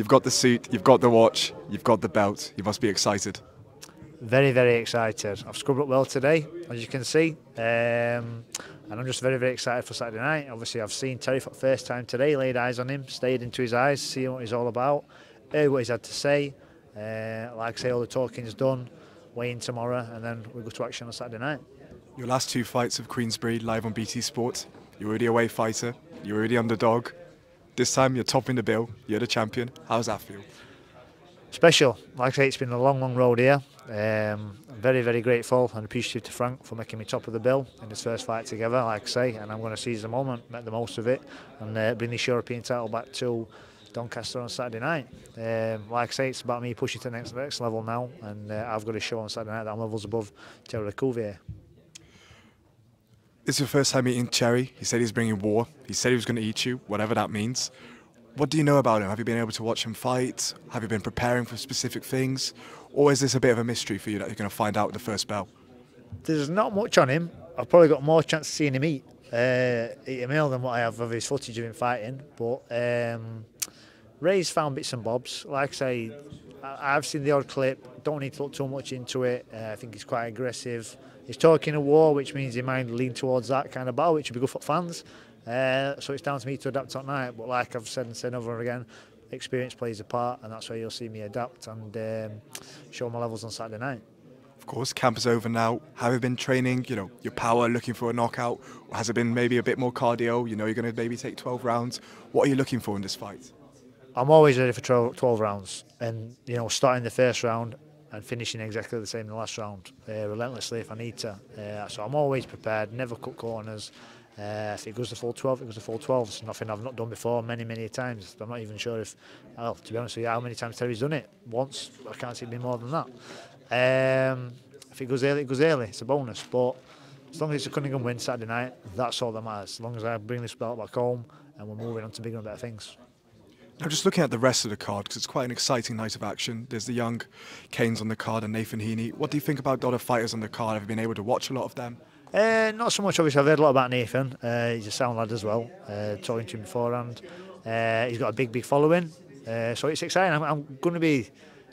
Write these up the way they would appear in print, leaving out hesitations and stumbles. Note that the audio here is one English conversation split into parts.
You've got the suit, you've got the watch, you've got the belt. You must be excited. Very, very excited. I've scrubbed up well today, as you can see. And I'm just very, very excited for Saturday night. Obviously, I've seen Terry for the first time today, laid eyes on him, stared into his eyes, seen what he's all about, heard what he's had to say. Like I say, all the talking's done, weigh in tomorrow, and then we'll go to action on Saturday night. Your last two fights of Queensbury live on BT Sport. You're already away fighter, you're already underdog. This time you're topping the bill, you're the champion. How's that feel? Special. Like I say, it's been a long, long road here. I'm very, very grateful and appreciative to Frank for making me top of the bill in this first fight together, like I say, and I'm going to seize the moment, make the most of it, and bring this European title back to Doncaster on Saturday night. Like I say, it's about me pushing to the next level now, and I've got to show on Saturday night that I'm levels above Terry Le Couviour. It's your first time eating Terry. He said he's bringing war. He said he was going to eat you, whatever that means. What do you know about him? Have you been able to watch him fight? Have you been preparing for specific things? Or is this a bit of a mystery for you that you're going to find out with the first bell? There's not much on him. I've probably got more chance of seeing him eat a meal than what I have of his footage of him fighting. But Ray's found bits and bobs. Like I say, I've seen the odd clip. Don't need to look too much into it. I think he's quite aggressive. He's talking a war, which means he might lean towards that kind of battle, which would be good for fans. So it's down to me to adapt at night, but like I've said and said over and again, experience plays a part, and that's where you'll see me adapt and show my levels on Saturday night. Of course, camp is over now. Have you been training, you know, your power, looking for a knockout? Or has it been maybe a bit more cardio? You know, you're going to maybe take 12 rounds. What are you looking for in this fight? I'm always ready for 12 rounds, and you know, starting the first round and finishing exactly the same in the last round, relentlessly if I need to. So I'm always prepared, never cut corners. If it goes the full 12, it goes the full 12. It's nothing I've not done before many, many times. I'm not even sure if, well, to be honest with you, how many times Terry's done it. Once, I can't see it being more than that. If it goes early, it goes early. It's a bonus. But as long as it's a Cunningham win Saturday night, that's all that matters. As long as I bring this belt back home and we're moving on to bigger and better things. Now, just looking at the rest of the card, because it's quite an exciting night of action. There's the young Canes on the card and Nathan Heaney. What do you think about the other fighters on the card? Have you been able to watch a lot of them? Not so much, obviously. I've heard a lot about Nathan. He's a sound lad as well, talking to him beforehand. He's got a big, big following, so it's exciting. I'm going to be,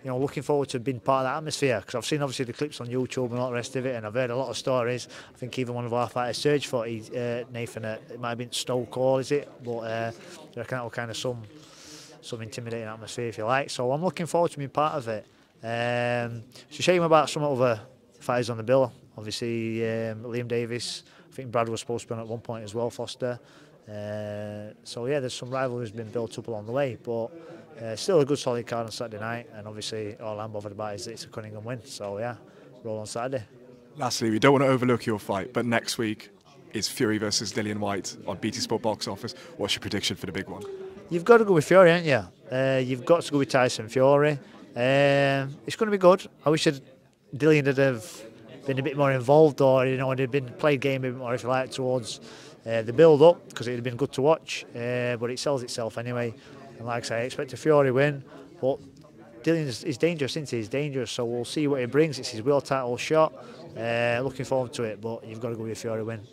you know, looking forward to being part of that atmosphere, because I've seen obviously the clips on YouTube and all the rest of it, and I've heard a lot of stories. I think even one of our fighters, Serge, fought Nathan at, it might have been Stoke Hall, is it? But I reckon that will kind of some intimidating atmosphere, if you like. So I'm looking forward to being part of it. It's a shame about some other fighters on the bill. Obviously, Liam Davis, I think Brad was supposed to be on at one point as well, Foster. So, yeah, there's some rivalries been built up along the way, but still a good solid card on Saturday night. And obviously, all I'm bothered about is that it's a Cunningham win. So, yeah, roll on Saturday. Lastly, we don't want to overlook your fight, but next week is Fury versus Dillian White on BT Sport Box Office. What's your prediction for the big one? You've got to go with Fury, haven't you? You've got to go with Tyson Fury. It's going to be good. I wish Dillian would have been a bit more involved, or you know, they've been played game a bit more, if you like, towards the build-up, because it'd have been good to watch. But it sells itself anyway. And like I say, I expect a Fury win. But Dillian is dangerous, isn't he? He's dangerous. So we'll see what he brings. It's his world title shot. Looking forward to it. But you've got to go with a Fury win.